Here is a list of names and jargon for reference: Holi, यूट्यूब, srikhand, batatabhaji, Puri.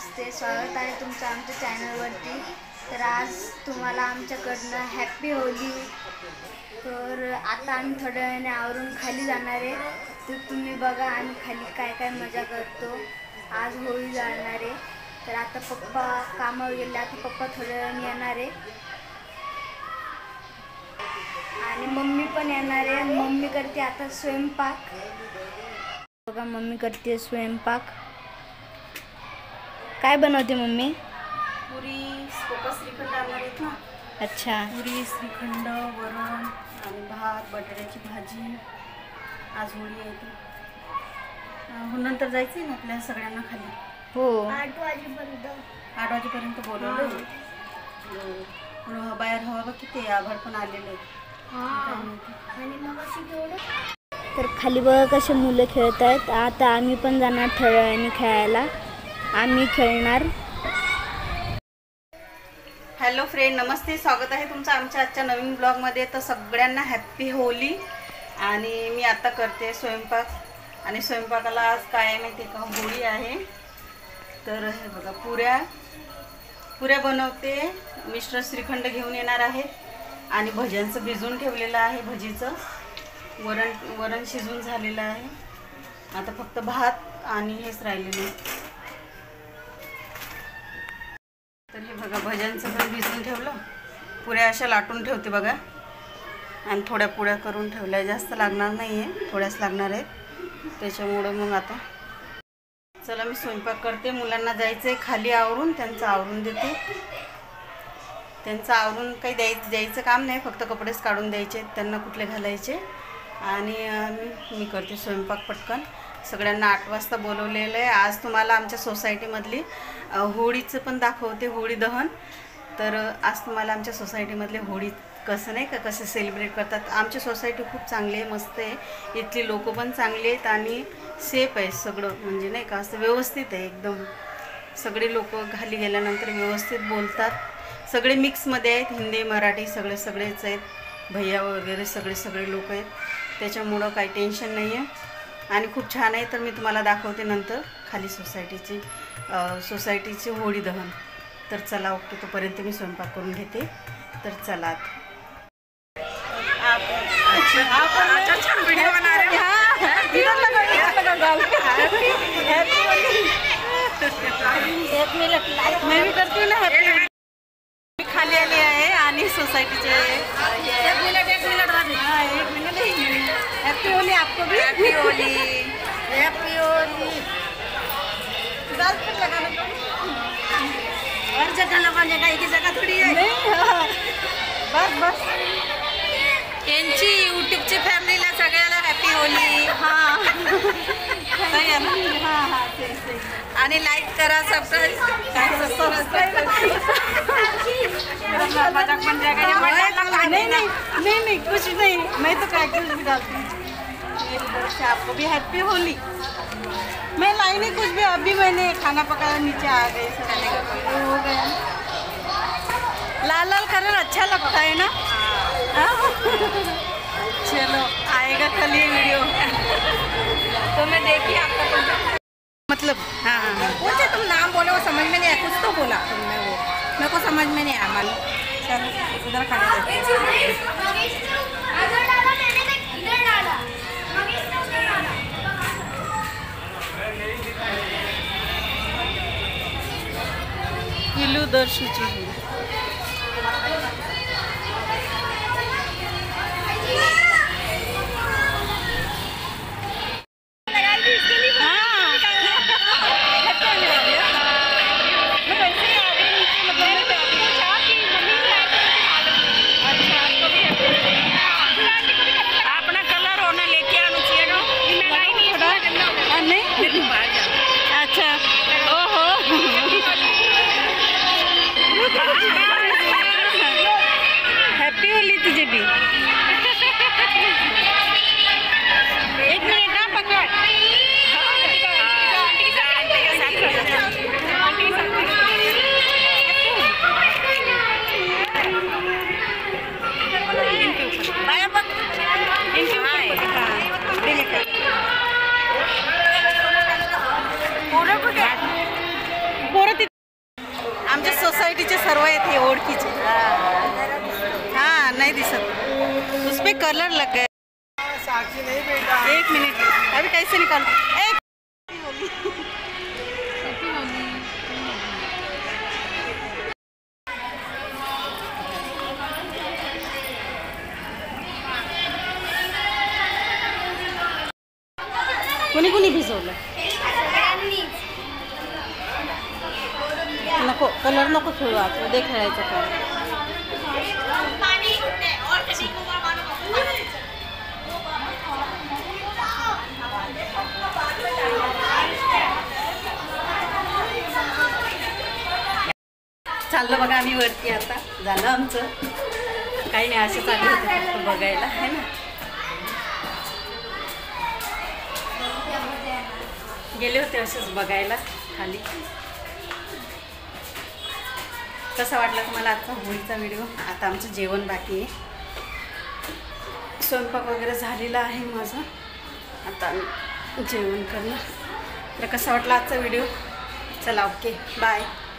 नमस्ते, स्वागत आहे तुमचं आमच्या चॅनलवरती। तर आज तुम्हाला आमच्याकडनं हॅपी होली। तर आता आम्ही थोड्या वेळाने आवरून खाली जाणार आहे, तर तुम्ही बघा आम्ही खाली काय काय मजा करतो। आज होळी जाणार आहे, तर आता पप्पा कामावर गेले, आता पप्पा थोड्या वेळाने येणार आहे आणि मम्मी पण येणार आहे। मम्मी करते आता स्वयंपाक, बघा मम्मी करते स्वयंपाक। काय बनवते मम्मी? पुरी, पप्पा श्रीखंड आणणार आहेत ना। अच्छा, पुरी श्रीखंड वरण आणि भात, बटाट्याची भाजी। आज होळी आहे ती, नंतर जायचं ना आपल्याला सगळ्यांना खाली। हो, 8 वाजेपर्यंत बोलवलं। बाहेर हवा बघ किती आभाळ पण आलेलं आहे। तर खाली बघा कसे मुलं खेळत आहेत। आता आम्ही पण जाणार थोड्या वेळाने खेळायला, आम्ही खेळणार। हॅलो फ्रेंड, नमस्ते, स्वागत आहे तुमचं आमच्या आजच्या नवीन ब्लॉगमध्ये। तर सगळ्यांना हॅप्पी होली। आणि मी आता करते स्वयंपाक, आणि स्वयंपाकाला आज काय माहिती का, होळी आहे। तर हे बघा पुऱ्या बनवते। मिस्टर श्रीखंड घेऊन येणार आहेत, आणि भज्यांचं भिजून ठेवलेलं आहे, भजीचं वरण शिजून झालेलं आहे। आता फक्त भात आणि हेच राहिलेलं आहे। तर हे बघा भज्यांचं पण भिजून ठेवलं। पुऱ्या अशा लाटून ठेवते बघा, आणि थोड्या पुऱ्या करून ठेवल्या। जास्त लागणार नाही आहे, थोड्याच लागणार आहेत, त्याच्यामुळं मग आता चला मी स्वयंपाक करते। मुलांना जायचं आहे खाली आवरून, त्यांचं आवरून देते। त्यांचं आवरून काही द्यायचं काम नाही, फक्त कपडेच काढून द्यायचे, त्यांना कुठले घालायचे। आणि मी करते स्वयंपाक पटकन। सगळ्यांना 8 वाजता बोलवलेलं आहे। आज तुम्हाला आमच्या सोसायटीमधली होळीचं पण दाखवते, होळी दहन। तर आज तुम्हाला आमच्या सोसायटीमधले होळी कसं नाही का कसे सेलिब्रेट करतात। आमची सोसायटी खूप चांगली आहे, मस्त आहे, इथली लोक पण चांगली आहेत आणि सेफ आहे सगळं, म्हणजे नाही का असं व्यवस्थित आहे एकदम। सगळे लोक खाली गेल्यानंतर व्यवस्थित बोलतात, सगळे मिक्समध्ये आहेत, हिंदी मराठी सगळेच आहेत, भैया वगैरे सगळे लोक आहेत, त्याच्यामुळं काही टेन्शन नाही आहे आणि खूप छान आहे। तर मी तुम्हाला दाखवते नंतर खाली सोसायटीची होळी दहन। तर चला, ओके, तोपर्यंत मी स्वयंपाक करून घेते। तर चला, मी खाली आली आहे आणि सोसायटीचे हैप्पी होली। आपको भी हैप्पी होली। हर जगह लगाने का एक ही जगह थोड़ी है। बस यांची यूट्यूबची फॅमिलीला सगळ्याला हैप्पी होली। हां आणि लाईक करा, सबस्क्राइब। कुछ नहीं, मैं तो क्रैकर्स भी डालती हूँ। मेरी तरफ से आपको भी हैप्पी होली। मैं लाई नहीं कुछ भी, अभी मैंने खाना पकाया, नीचे आ गए, खाने का कोई हो गया। लाल कलर अच्छा लगता है ना। चलो, आएगा कल ये वीडियो तो मैं देखी आपका मतलब। हाँ, मुझे तुम नाम बोले वो समझ में नहीं आया, कुछ तो बोला तुमने, वो मेरे को समझ में नहीं आया। माल उधर खा किलो दर्शूची अच्छा। ओहो पे कलर लग गए। साक्षी नहीं बेटा, एक मिनट अभी कैसे निकाल। कुणी कुणी भिजवलं नको, कलर नको खेळू आता, उद्या खेळायचं का। चाललो बघा आम्ही वरती, आता झालं आमचं, काही नाही असं चालू होतं बघायला है ना। गेले होते असंच बघायला खाली। कसा वाटला तुम्हाला आजचा होळीचा व्हिडिओ। आता आमचं जेवण बाकी आहे, स्वयंपाक वगैरे झालेला आहे माझा, आता जेवण करणार। तर कसा वाटला आजचा व्हिडिओ, चला ओके बाय।